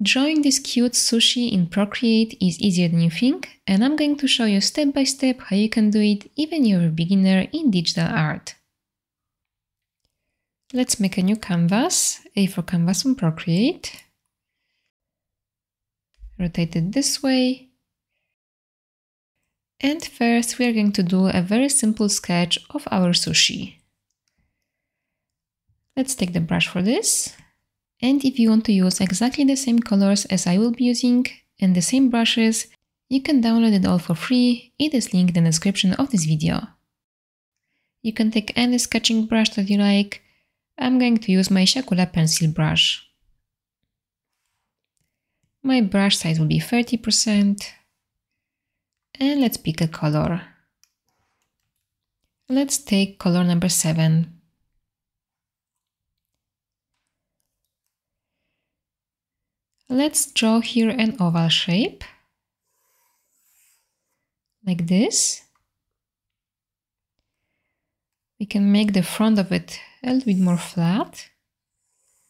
Drawing this cute sushi in Procreate is easier than you think, and I'm going to show you step by step how you can do it even if you're a beginner in digital art. Let's make a new canvas, A4 canvas on Procreate. Rotate it this way. And first we are going to do a very simple sketch of our sushi. Let's take the brush for this. And if you want to use exactly the same colors as I will be using and the same brushes, you can download it all for free. It is linked in the description of this video. You can take any sketching brush that you like. I'm going to use my Siakula pencil brush. My brush size will be 30%. And let's pick a color. Let's take color number 7. Let's draw here an oval shape, like this. We can make the front of it a little bit more flat,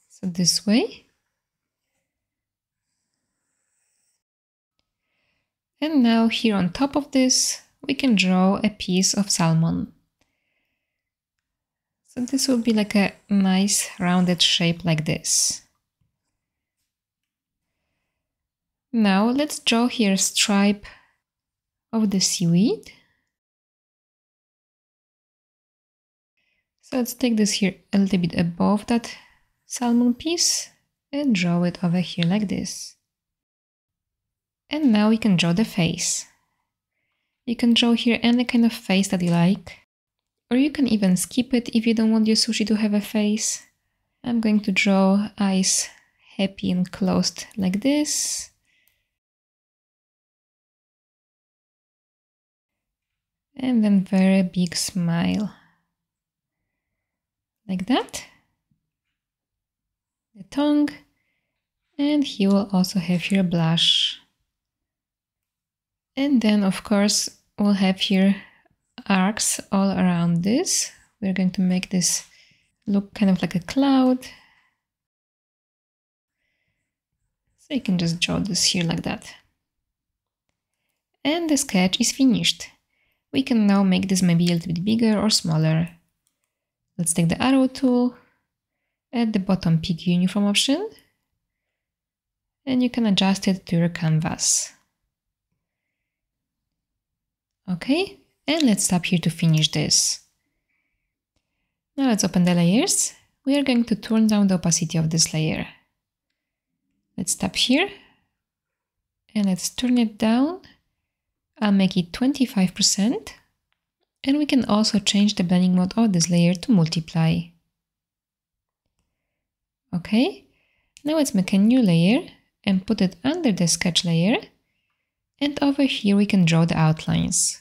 so this way. And now here on top of this, we can draw a piece of salmon. So this will be like a nice rounded shape like this. Now let's draw here a stripe of the seaweed. So let's take this here a little bit above that salmon piece and draw it over here like this. And now we can draw the face. You can draw here any kind of face that you like, or you can even skip it if you don't want your sushi to have a face. I'm going to draw eyes happy and closed like this. And then very big smile, like that, the tongue, and he will also have here a blush. And then of course we'll have here arcs all around this. We're going to make this look kind of like a cloud. So you can just draw this here like that. And the sketch is finished. We can now make this maybe a little bit bigger or smaller. Let's take the arrow tool, at the bottom pick uniform option, and you can adjust it to your canvas. Okay, and let's stop here to finish this. Now let's open the layers. We are going to turn down the opacity of this layer. Let's tap here, and let's turn it down. I'll make it 25%, and we can also change the blending mode of this layer to multiply. Okay, now let's make a new layer and put it under the sketch layer, and over here we can draw the outlines.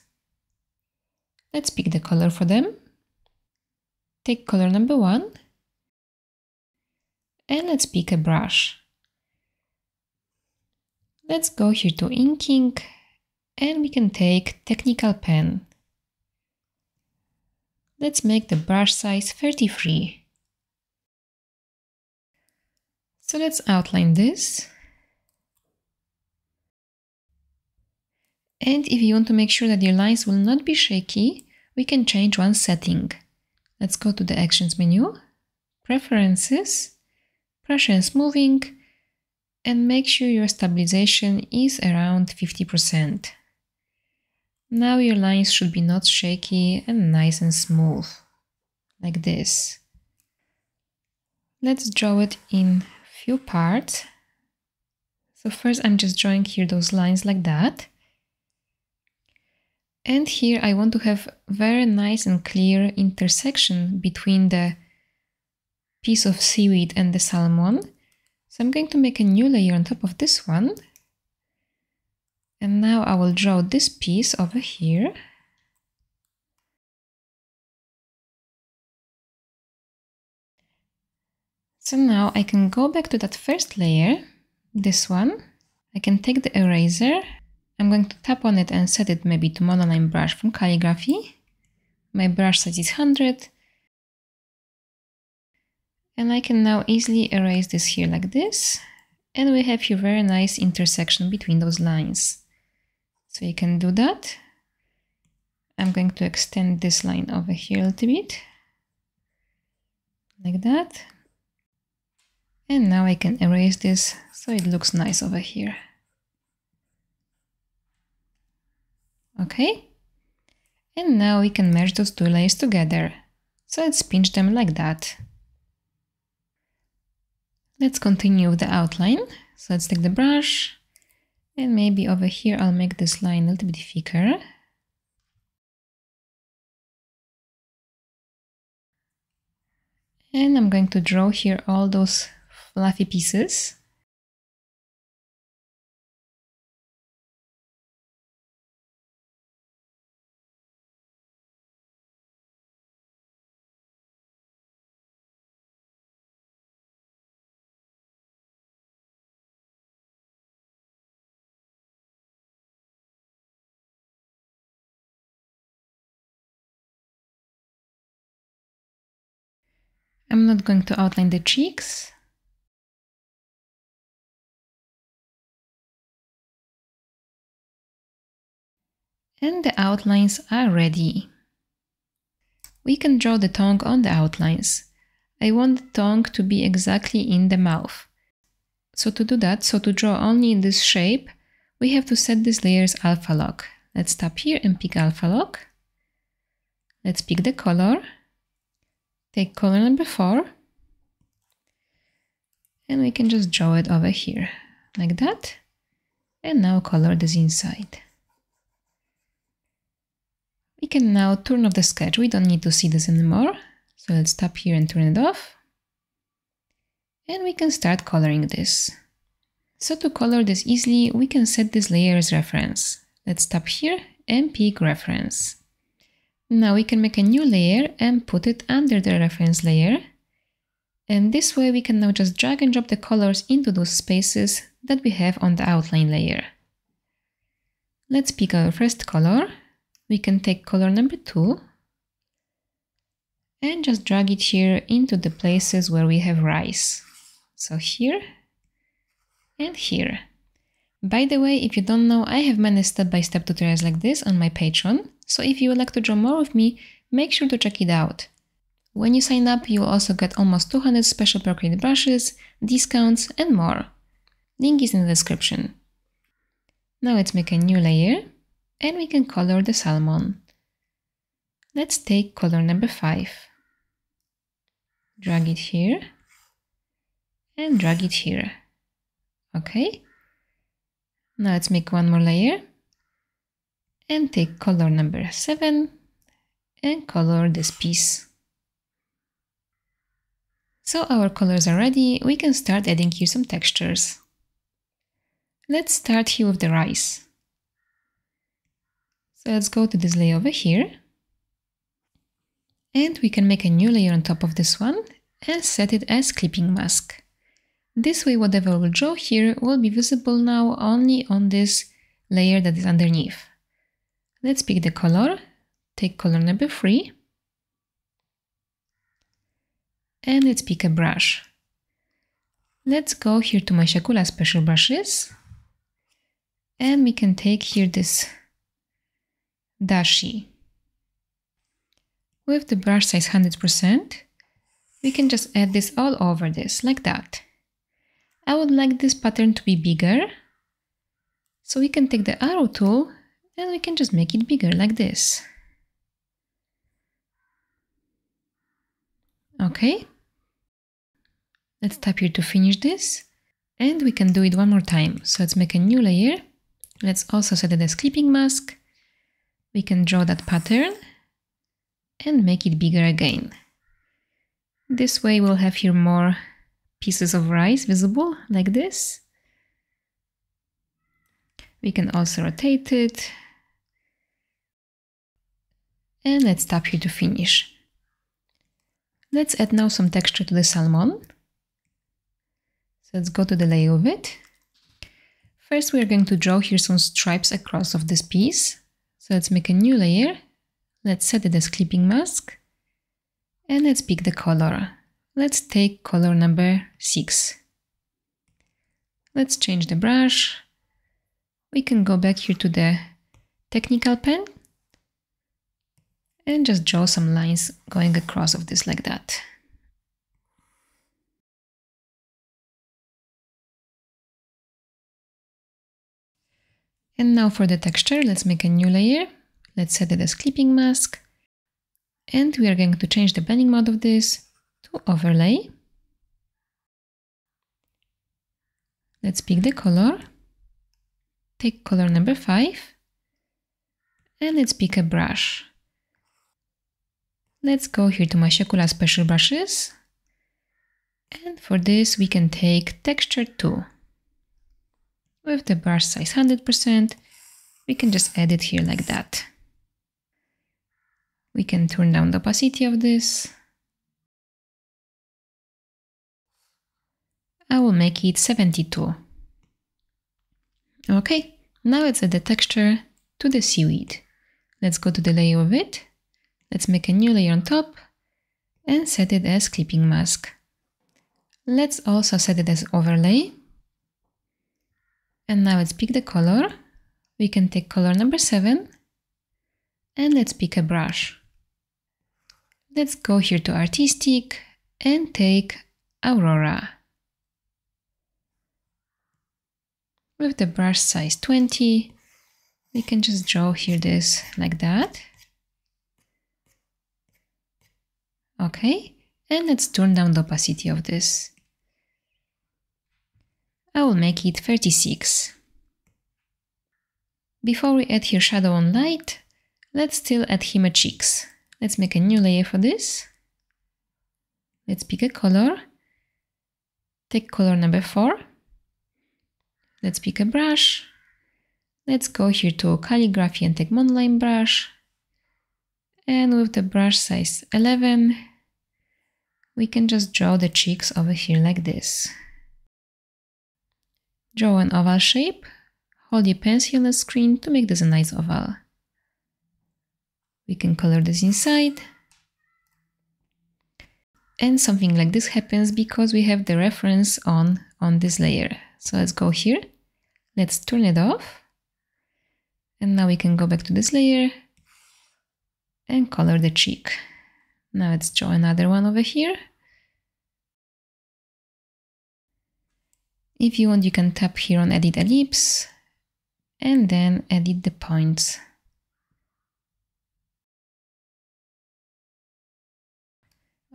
Let's pick the color for them. Take color number 1, and let's pick a brush. Let's go here to inking. And we can take technical pen. Let's make the brush size 33. So let's outline this. And if you want to make sure that your lines will not be shaky, we can change one setting. Let's go to the Actions menu, Preferences, Brush and Smoothing, and make sure your stabilization is around 50%. Now your lines should be not shaky and nice and smooth, like this. Let's draw it in few parts. So first I'm just drawing here those lines like that. And here I want to have very nice and clear intersection between the piece of seaweed and the salmon. So I'm going to make a new layer on top of this one. And now I will draw this piece over here. So now I can go back to that first layer, this one. I can take the eraser. I'm going to tap on it and set it maybe to monoline brush from calligraphy. My brush size is 100. And I can now easily erase this here like this. and we have here very nice intersection between those lines. So you can do that. I'm going to extend this line over here a little bit, like that. And now I can erase this, so it looks nice over here. Okay. And now we can merge those two layers together. So let's pinch them like that. Let's continue with the outline. So let's take the brush, and maybe over here I'll make this line a little bit thicker. And I'm going to draw here all those fluffy pieces. I'm not going to outline the cheeks. And the outlines are ready. We can draw the tongue on the outlines. I want the tongue to be exactly in the mouth. So to do that, so to draw only in this shape, we have to set this layer's alpha lock. Let's tap here and pick alpha lock. Let's pick the color. Take color number 4, and we can just draw it over here like that, and now color this inside. We can now turn off the sketch, we don't need to see this anymore, so let's tap here and turn it off, and we can start coloring this. So to color this easily, we can set this layer as reference. Let's tap here and pick reference. Now we can make a new layer and put it under the reference layer. And this way we can now just drag and drop the colors into those spaces that we have on the outline layer. Let's pick our first color. We can take color number 2 and just drag it here into the places where we have rice. So here and here. By the way, if you don't know, I have many step-by-step tutorials like this on my Patreon. So if you would like to draw more with me, make sure to check it out. When you sign up, you'll also get almost 200 special Procreate brushes, discounts and more. Link is in the description. Now let's make a new layer, and we can color the salmon. Let's take color number 5. Drag it here, and drag it here. Okay. Now let's make one more layer. And take color number 7 and color this piece. So our colors are ready, we can start adding here some textures. Let's start here with the rice. So let's go to this layer over here. And we can make a new layer on top of this one and set it as clipping mask. This way whatever we draw here will be visible now only on this layer that is underneath. Let's pick the color, take color number 3, and let's pick a brush. Let's go here to my Siakula special brushes, and we can take here this dashi. With the brush size 100%, we can just add this all over this, like that. I would like this pattern to be bigger, so we can take the arrow tool, and we can just make it bigger like this. Okay. Let's tap here to finish this. And we can do it one more time. So let's make a new layer. Let's also set it as clipping mask. We can draw that pattern and make it bigger again. This way we'll have here more pieces of rice visible like this. We can also rotate it. And let's tap here to finish. Let's add now some texture to the salmon. So let's go to the layer of it. First we are going to draw here some stripes across of this piece. So let's make a new layer. Let's set it as clipping mask. And let's pick the color. Let's take color number 6. Let's change the brush. We can go back here to the technical pen and just draw some lines going across of this like that. And now for the texture, let's make a new layer. Let's set it as clipping mask. And we are going to change the blending mode of this to overlay. Let's pick the color. Take color number 5. And let's pick a brush. Let's go here to my Siakula special brushes. And for this we can take texture 2. With the brush size 100%, we can just add it here like that. We can turn down the opacity of this. I will make it 72. Okay, now let's add the texture to the seaweed. Let's go to the layer of it. Let's make a new layer on top and set it as clipping mask. Let's also set it as overlay. And now let's pick the color. We can take color number 7 and let's pick a brush. Let's go here to artistic and take Aurora. With the brush size 20, we can just draw here this like that. Okay, and let's turn down the opacity of this. I will make it 36. Before we add here shadow on light, let's still add him a cheeks. Let's make a new layer for this. Let's pick a color. Take color number 4. Let's pick a brush. Let's go here to calligraphy and take monoline brush. And with the brush size 11, we can just draw the cheeks over here like this. Draw an oval shape. Hold your pencil on the screen to make this a nice oval. We can color this inside. And something like this happens because we have the reference on this layer. So let's go here. Let's turn it off. And now we can go back to this layer and color the cheek. Now let's draw another one over here. If you want, you can tap here on edit ellipse and then edit the points.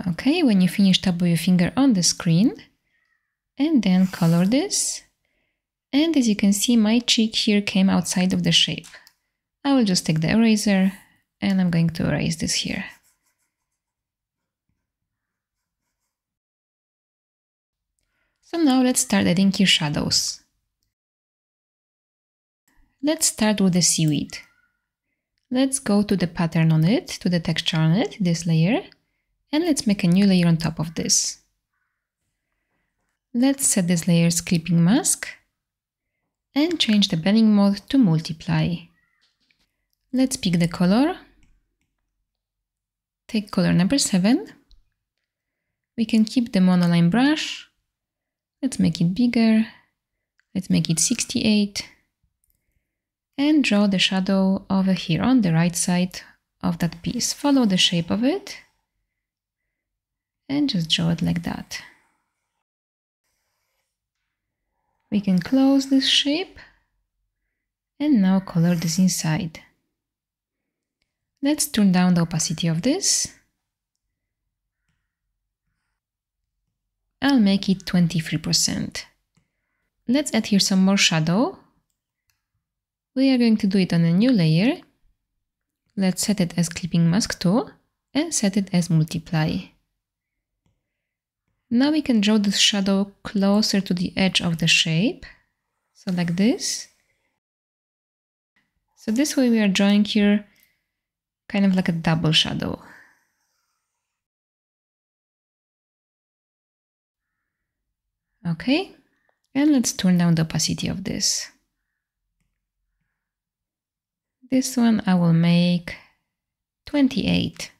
Okay, when you finish, tap with your finger on the screen and then color this. And as you can see, my cheek here came outside of the shape. I will just take the eraser and I'm going to erase this here. So now let's start adding here shadows. Let's start with the seaweed. Let's go to the pattern on it, to the texture on it, this layer, and let's make a new layer on top of this. Let's set this layer's clipping mask and change the blending mode to multiply. Let's pick the color. Take color number 7. We can keep the monoline brush. Let's make it bigger. Let's make it 68. And draw the shadow over here on the right side of that piece. Follow the shape of it. And just draw it like that. We can close this shape. And now color this inside. Let's turn down the opacity of this. I'll make it 23%. Let's add here some more shadow. We are going to do it on a new layer. Let's set it as clipping mask 2 and set it as multiply. Now we can draw this shadow closer to the edge of the shape. So like this. So this way we are drawing here kind of like a double shadow. Okay, and let's turn down the opacity of this. This one I will make 28.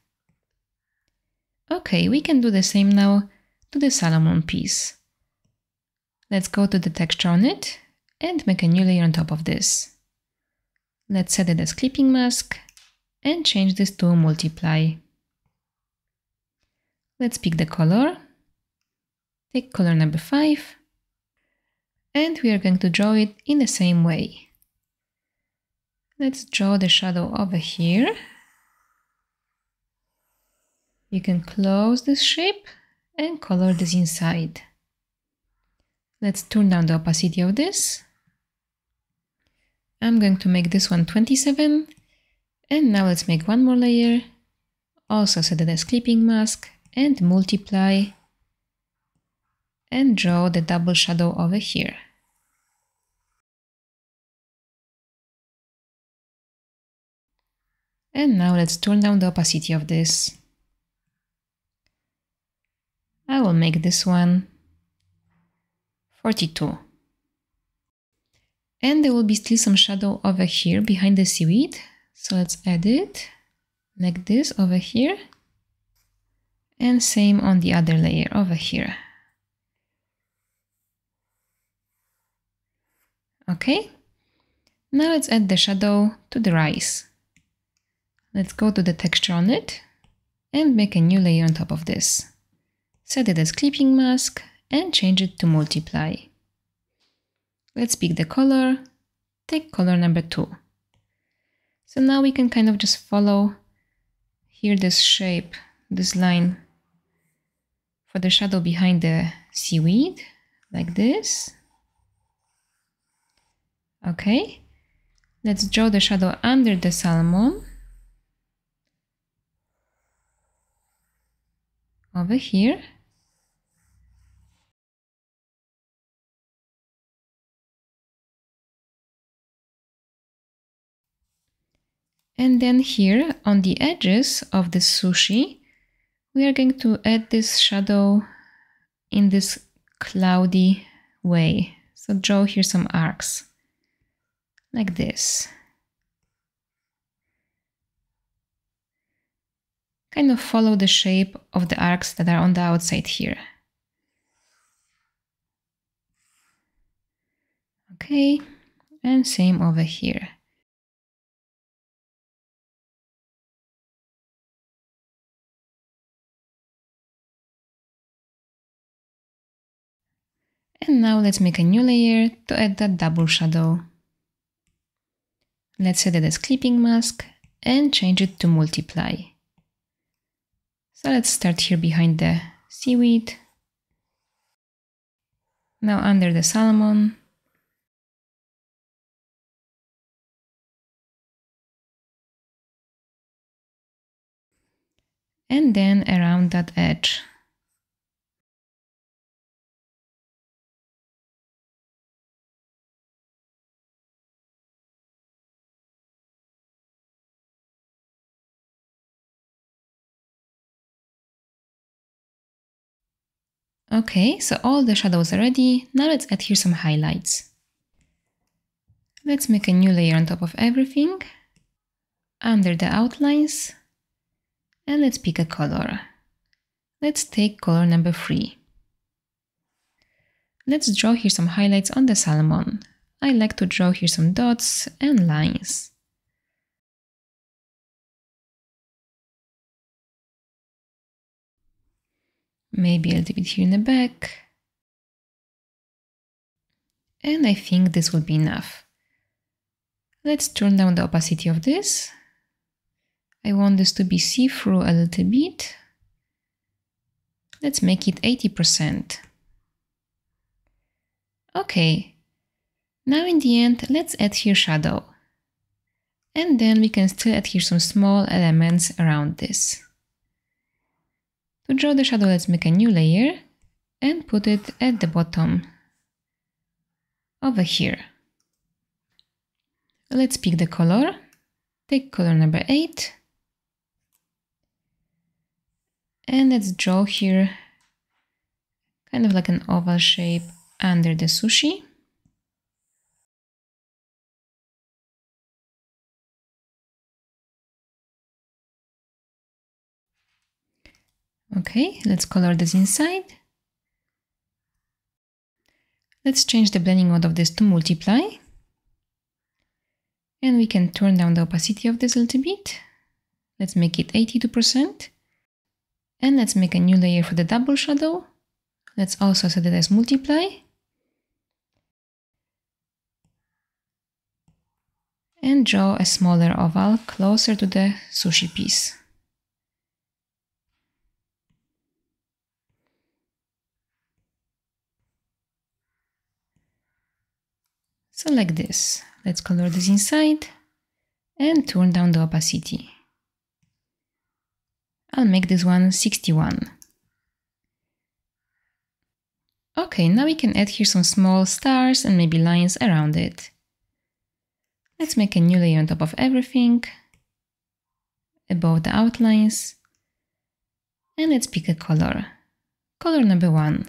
Okay, we can do the same now to the Salmon piece. Let's go to the texture on it and make a new layer on top of this. Let's set it as clipping mask and change this to multiply. Let's pick the color, take color number 5, and we are going to draw it in the same way. Let's draw the shadow over here. You can close this shape and color this inside. Let's turn down the opacity of this. I'm going to make this one 27. And now let's make one more layer. Also set it as clipping mask and multiply. And draw the double shadow over here. And now let's turn down the opacity of this. I will make this one 42. And there will be still some shadow over here behind the seaweed. So let's add it like this over here. And same on the other layer over here. Okay. Now let's add the shadow to the rice. Let's go to the texture on it and make a new layer on top of this. Set it as clipping mask and change it to multiply. Let's pick the color, take color number 2. So now we can kind of just follow here this shape, this line for the shadow behind the seaweed, like this. Okay, let's draw the shadow under the salmon. Over here. And then here on the edges of the sushi, we are going to add this shadow in this cloudy way. So draw here some arcs like this. Kind of follow the shape of the arcs that are on the outside here. Okay, and same over here. And now let's make a new layer to add that double shadow. Let's set it as clipping mask and change it to multiply. So let's start here behind the seaweed, now under the salmon, and then around that edge. Okay, so all the shadows are ready. Now let's add here some highlights. Let's make a new layer on top of everything, under the outlines, and let's pick a color. Let's take color number 3. Let's draw here some highlights on the salmon. I like to draw here some dots and lines. Maybe a little bit here in the back. And I think this will be enough. Let's turn down the opacity of this. I want this to be see-through a little bit. Let's make it 80%. Okay. Now in the end, let's add here shadow. And then we can still add here some small elements around this. To draw the shadow, let's make a new layer and put it at the bottom, over here. Let's pick the color, take color number 8, and let's draw here kind of like an oval shape under the sushi. Okay, let's color this inside. Let's change the blending mode of this to multiply. And we can turn down the opacity of this a little bit. Let's make it 82%. And let's make a new layer for the double shadow. Let's also set it as multiply. And draw a smaller oval closer to the sushi piece. So like this. Let's color this inside and turn down the opacity. I'll make this one 61. Okay, now we can add here some small stars and maybe lines around it. Let's make a new layer on top of everything, above the outlines, and let's pick a color. Color number 1.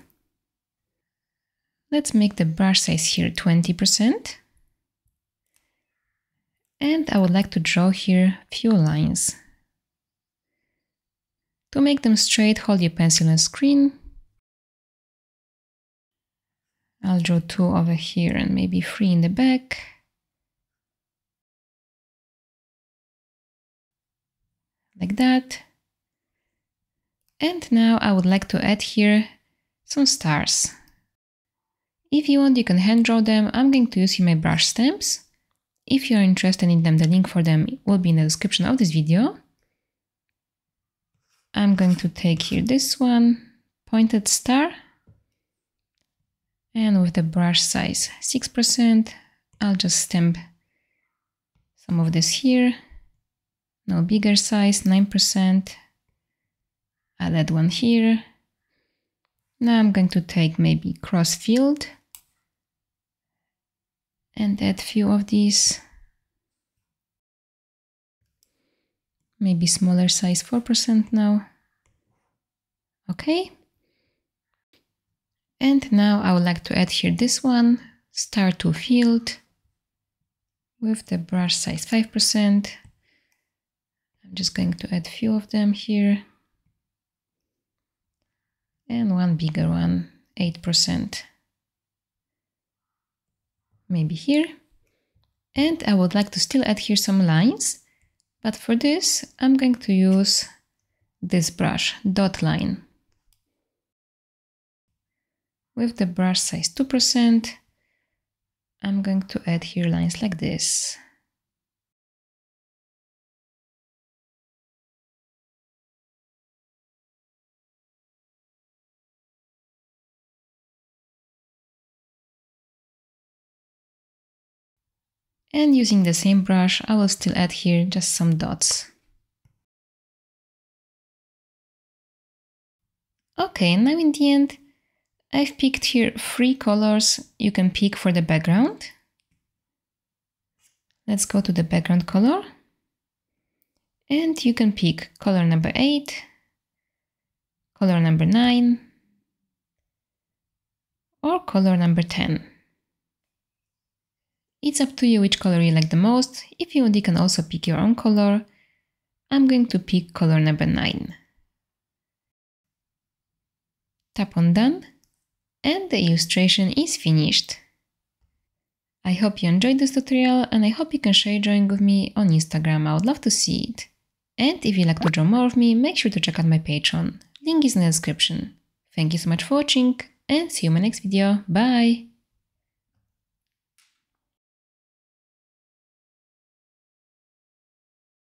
Let's make the brush size here 20%. And I would like to draw here a few lines. To make them straight, hold your pencil and screen. I'll draw 2 over here and maybe 3 in the back. Like that. And now I would like to add here some stars. If you want, you can hand draw them. I'm going to use my brush stamps. If you are interested in them, the link for them will be in the description of this video. I'm going to take here this one, pointed star, and with the brush size 6%, I'll just stamp some of this here. No bigger size, 9%. I'll add one here. Now I'm going to take maybe cross field and add a few of these. Maybe smaller size, 4% now. Okay. And now I would like to add here this one, star to field, with the brush size 5%. I'm just going to add a few of them here. And one bigger one, 8%. Maybe here. And I would like to still add here some lines. But for this, I'm going to use this brush, dot line. With the brush size 2%, I'm going to add here lines like this. And using the same brush, I will still add here just some dots. Okay, now in the end, I've picked here 3 colors you can pick for the background. Let's go to the background color. And you can pick color number 8, color number 9, or color number 10. It's up to you which color you like the most. If you want, you can also pick your own color. I'm going to pick color number 9. Tap on done, and the illustration is finished. I hope you enjoyed this tutorial, and I hope you can share your drawing with me on Instagram. I would love to see it. And if you like to draw more of me, make sure to check out my Patreon. Link is in the description. Thank you so much for watching, and see you in my next video. Bye!